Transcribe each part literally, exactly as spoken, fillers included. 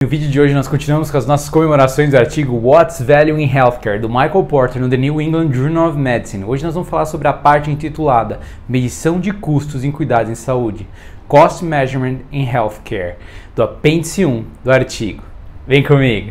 No vídeo de hoje nós continuamos com as nossas comemorações do artigo What is value in health care? do Michael Porter no The New England Journal of Medicine. Hoje nós vamos falar sobre a parte intitulada Medição de custos em cuidados em saúde, Cost Measurement in Health Care, do apêndice um do artigo. Vem comigo!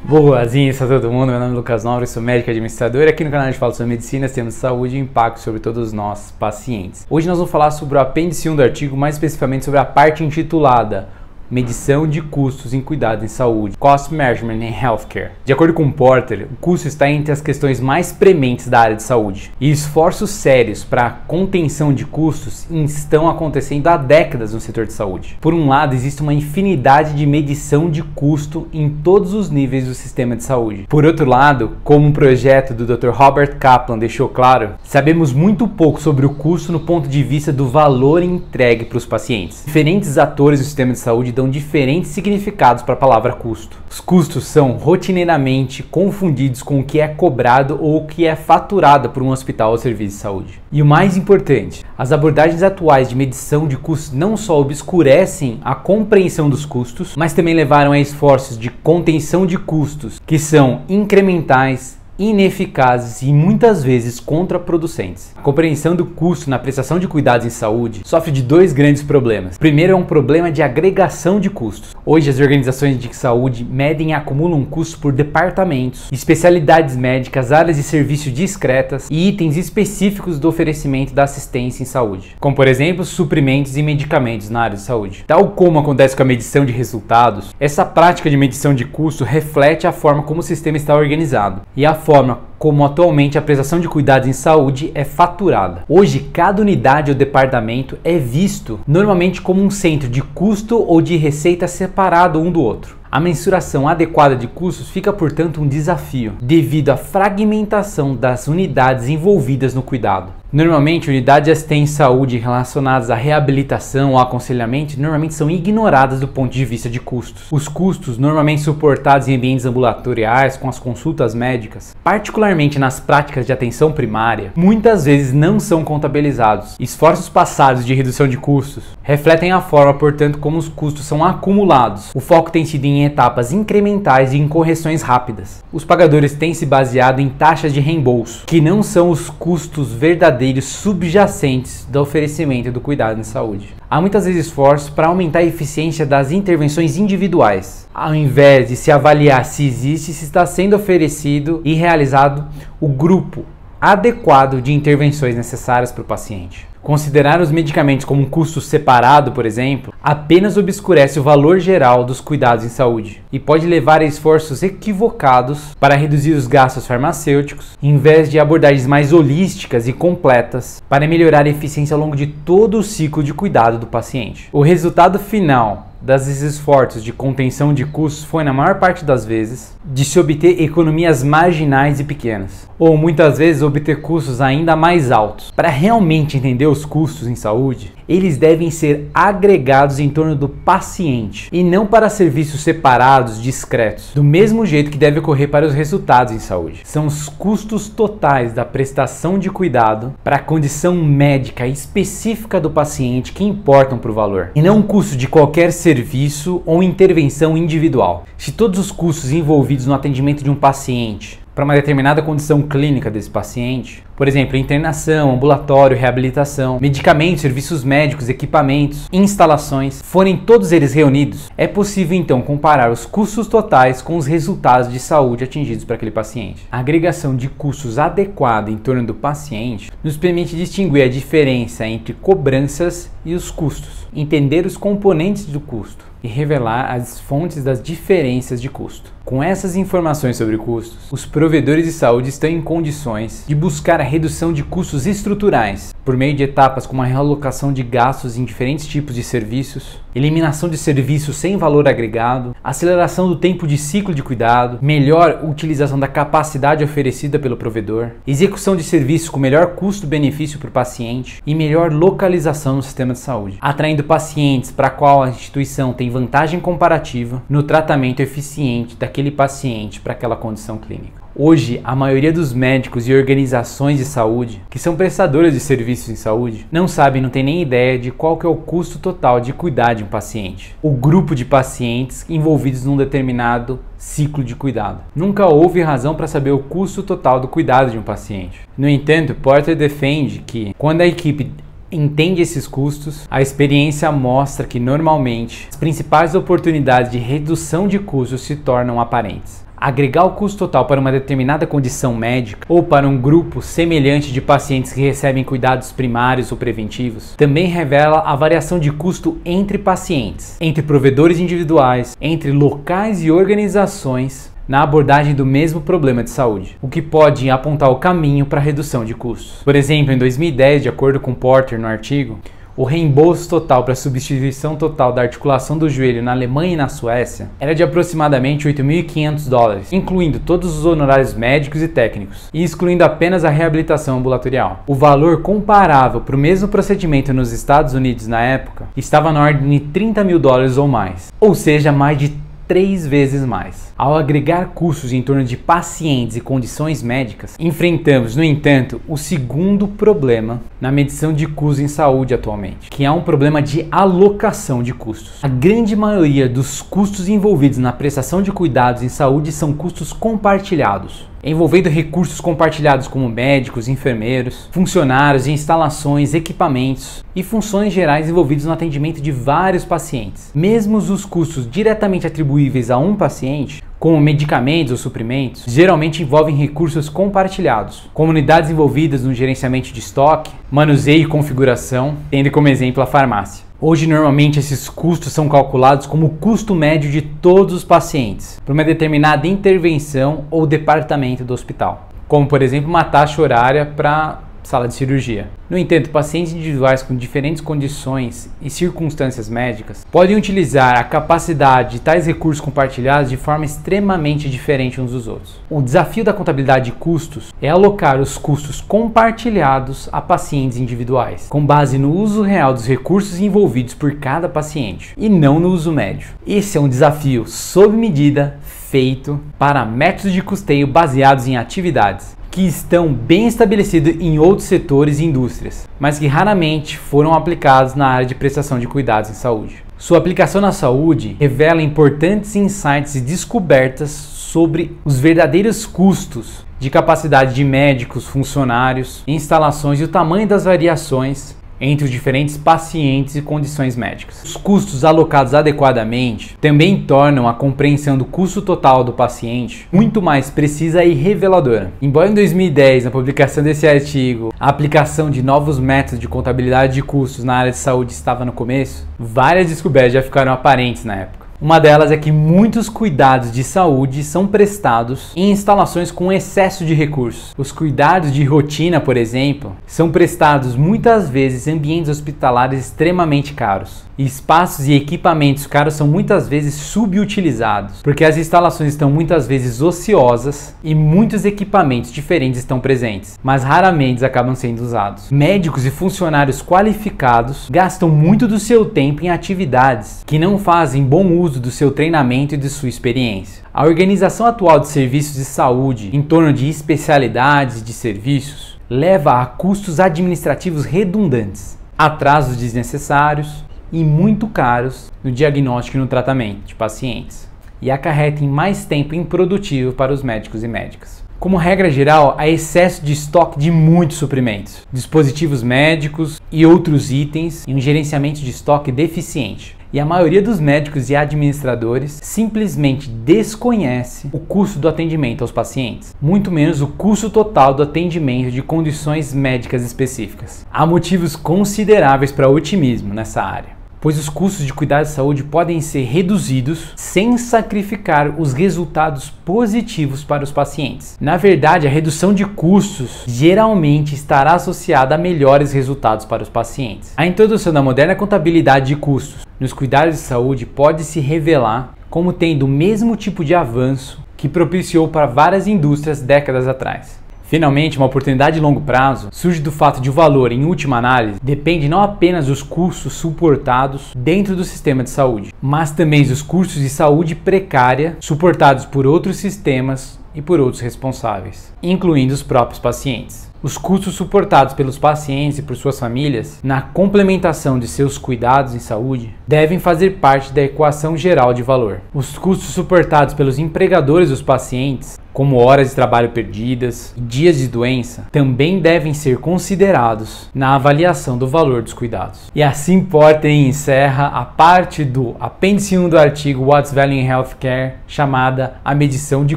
Boazinha, isso a todo mundo, meu nome é Lucas Nóbrega, sou médico administrador e aqui no canal a gente fala sobre medicina, sistemas de saúde e impacto sobre todos nós, pacientes. Hoje nós vamos falar sobre o apêndice um do artigo, mais especificamente sobre a parte intitulada Medição de custos em cuidados em saúde, Cost Measurement in Healthcare. De acordo com Porter, o custo está entre as questões mais prementes da área de saúde. E esforços sérios para a contenção de custos estão acontecendo há décadas no setor de saúde. Por um lado, existe uma infinidade de medição de custo em todos os níveis do sistema de saúde. Por outro lado, como um projeto do doutor Robert Kaplan deixou claro, sabemos muito pouco sobre o custo no ponto de vista do valor entregue para os pacientes. Diferentes atores do sistema de saúde dão diferentes significados para a palavra custo. Os custos são rotineiramente confundidos com o que é cobrado ou o que é faturado por um hospital ou serviço de saúde. E o mais importante, as abordagens atuais de medição de custos não só obscurecem a compreensão dos custos, mas também levaram a esforços de contenção de custos que são incrementais, ineficazes e muitas vezes contraproducentes. A compreensão do custo na prestação de cuidados em saúde sofre de dois grandes problemas. O primeiro é um problema de agregação de custos. Hoje as organizações de saúde medem e acumulam custos por departamentos, especialidades médicas, áreas de serviço discretas e itens específicos do oferecimento da assistência em saúde, como por exemplo suprimentos e medicamentos na área de saúde. Tal como acontece com a medição de resultados, essa prática de medição de custo reflete a forma como o sistema está organizado e a forma como atualmente a prestação de cuidados em saúde é faturada. Hoje, cada unidade ou departamento é visto normalmente como um centro de custo ou de receita separado um do outro. A mensuração adequada de custos fica, portanto, um desafio, devido à fragmentação das unidades envolvidas no cuidado. Normalmente, unidades de assistência em saúde relacionadas à reabilitação ou aconselhamento normalmente são ignoradas do ponto de vista de custos. Os custos normalmente suportados em ambientes ambulatoriais com as consultas médicas, particularmente nas práticas de atenção primária, muitas vezes não são contabilizados. Esforços passados de redução de custos refletem a forma, portanto, como os custos são acumulados. O foco tem sido em etapas incrementais e em correções rápidas. Os pagadores têm se baseado em taxas de reembolso, que não são os custos verdadeiros subjacentes do oferecimento do cuidado em saúde. Há muitas vezes esforços para aumentar a eficiência das intervenções individuais, ao invés de se avaliar se existe, se está sendo oferecido e realizado o grupo adequado de intervenções necessárias para o paciente. Considerar os medicamentos como um custo separado, por exemplo, apenas obscurece o valor geral dos cuidados em saúde e pode levar a esforços equivocados para reduzir os gastos farmacêuticos, em vez de abordagens mais holísticas e completas para melhorar a eficiência ao longo de todo o ciclo de cuidado do paciente. O resultado final desses esforços de contenção de custos foi, na maior parte das vezes, de se obter economias marginais e pequenas, ou muitas vezes obter custos ainda mais altos. Para realmente entender os custos em saúde, eles devem ser agregados em torno do paciente e não para serviços separados, discretos, do mesmo jeito que deve ocorrer para os resultados em saúde. São os custos totais da prestação de cuidado para a condição médica específica do paciente que importam para o valor, e não o custo de qualquer serviço ou intervenção individual. Se todos os custos envolvidos no atendimento de um paciente para uma determinada condição clínica desse paciente, por exemplo, internação, ambulatório, reabilitação, medicamentos, serviços médicos, equipamentos, instalações, forem todos eles reunidos, é possível então comparar os custos totais com os resultados de saúde atingidos para aquele paciente. A agregação de custos adequada em torno do paciente nos permite distinguir a diferença entre cobranças e os custos, entender os componentes do custo e revelar as fontes das diferenças de custo. Com essas informações sobre custos, os provedores de saúde estão em condições de buscar a redução de custos estruturais por meio de etapas como a realocação de gastos em diferentes tipos de serviços, eliminação de serviços sem valor agregado, aceleração do tempo de ciclo de cuidado, melhor utilização da capacidade oferecida pelo provedor, execução de serviços com melhor custo-benefício para o paciente e melhor localização no sistema de saúde, atraindo pacientes para a qual a instituição tem vantagem comparativa no tratamento eficiente daquele paciente para aquela condição clínica. Hoje, a maioria dos médicos e organizações de saúde, que são prestadoras de serviços em saúde, não sabem, não tem nem ideia de qual que é o custo total de cuidar de um paciente. O grupo de pacientes envolvidos num determinado ciclo de cuidado. Nunca houve razão para saber o custo total do cuidado de um paciente. No entanto, Porter defende que, quando a equipe entende esses custos, a experiência mostra que, normalmente, as principais oportunidades de redução de custos se tornam aparentes. Agregar o custo total para uma determinada condição médica ou para um grupo semelhante de pacientes que recebem cuidados primários ou preventivos também revela a variação de custo entre pacientes, entre provedores individuais, entre locais e organizações na abordagem do mesmo problema de saúde, o que pode apontar o caminho para a redução de custos. Por exemplo, em dois mil e dez, de acordo com Porter no artigo, o reembolso total para a substituição total da articulação do joelho na Alemanha e na Suécia era de aproximadamente oito mil e quinhentos dólares, incluindo todos os honorários médicos e técnicos, e excluindo apenas a reabilitação ambulatorial. O valor comparável para o mesmo procedimento nos Estados Unidos na época estava na ordem de trinta mil dólares ou mais, ou seja, mais de três vezes mais. Ao agregar custos em torno de pacientes e condições médicas, enfrentamos, no entanto, o segundo problema na medição de custos em saúde atualmente, que é um problema de alocação de custos. A grande maioria dos custos envolvidos na prestação de cuidados em saúde são custos compartilhados, envolvendo recursos compartilhados como médicos, enfermeiros, funcionários, instalações, equipamentos e funções gerais envolvidos no atendimento de vários pacientes. Mesmo os custos diretamente atribuíveis a um paciente, como medicamentos ou suprimentos, geralmente envolvem recursos compartilhados, comunidades envolvidas no gerenciamento de estoque, manuseio e configuração, tendo como exemplo a farmácia. Hoje, normalmente, esses custos são calculados como o custo médio de todos os pacientes para uma determinada intervenção ou departamento do hospital, como, por exemplo, uma taxa horária para sala de cirurgia. No entanto, pacientes individuais com diferentes condições e circunstâncias médicas podem utilizar a capacidade de tais recursos compartilhados de forma extremamente diferente uns dos outros. O desafio da contabilidade de custos é alocar os custos compartilhados a pacientes individuais, com base no uso real dos recursos envolvidos por cada paciente, e não no uso médio. Esse é um desafio sob medida feito para métodos de custeio baseados em atividades que estão bem estabelecidos em outros setores e indústrias, mas que raramente foram aplicados na área de prestação de cuidados em saúde. Sua aplicação na saúde revela importantes insights e descobertas sobre os verdadeiros custos de capacidade de médicos, funcionários, instalações e o tamanho das variações entre os diferentes pacientes e condições médicas. Os custos alocados adequadamente também tornam a compreensão do custo total do paciente muito mais precisa e reveladora. Embora em dois mil e dez, na publicação desse artigo, a aplicação de novos métodos de contabilidade de custos na área de saúde estava no começo, várias descobertas já ficaram aparentes na época. Uma delas é que muitos cuidados de saúde são prestados em instalações com excesso de recursos. Os cuidados de rotina, por exemplo, são prestados muitas vezes em ambientes hospitalares extremamente caros. E espaços e equipamentos caros são muitas vezes subutilizados, porque as instalações estão muitas vezes ociosas e muitos equipamentos diferentes estão presentes, mas raramente acabam sendo usados. Médicos e funcionários qualificados gastam muito do seu tempo em atividades que não fazem bom uso do seu treinamento e de sua experiência. A organização atual de serviços de saúde em torno de especialidades de serviços leva a custos administrativos redundantes, atrasos desnecessários e muito caros no diagnóstico e no tratamento de pacientes, e acarreta em mais tempo improdutivo para os médicos e médicas. Como regra geral, há excesso de estoque de muitos suprimentos, dispositivos médicos e outros itens e um gerenciamento de estoque deficiente. E a maioria dos médicos e administradores simplesmente desconhece o custo do atendimento aos pacientes, muito menos o custo total do atendimento de condições médicas específicas. Há motivos consideráveis para otimismo nessa área, pois os custos de cuidado de saúde podem ser reduzidos sem sacrificar os resultados positivos para os pacientes. Na verdade, a redução de custos geralmente estará associada a melhores resultados para os pacientes. A introdução da moderna contabilidade de custos nos cuidados de saúde pode se revelar como tendo o mesmo tipo de avanço que propiciou para várias indústrias décadas atrás. Finalmente, uma oportunidade de longo prazo surge do fato de o valor, em última análise, depende não apenas dos custos suportados dentro do sistema de saúde, mas também dos custos de saúde precária suportados por outros sistemas e por outros responsáveis, incluindo os próprios pacientes. Os custos suportados pelos pacientes e por suas famílias na complementação de seus cuidados em saúde devem fazer parte da equação geral de valor. Os custos suportados pelos empregadores dos pacientes, como horas de trabalho perdidas e dias de doença, também devem ser considerados na avaliação do valor dos cuidados. E assim Porter encerra a parte do apêndice um do artigo What's Value in Health Care, chamada A Medição de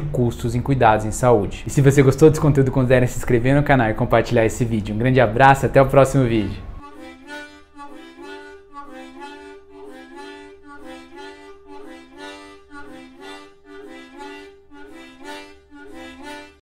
Custos em Cuidados em Saúde. E se você gostou desse conteúdo, considere se inscrever no canal e compartilhar esse vídeo. Um grande abraço, até o próximo vídeo.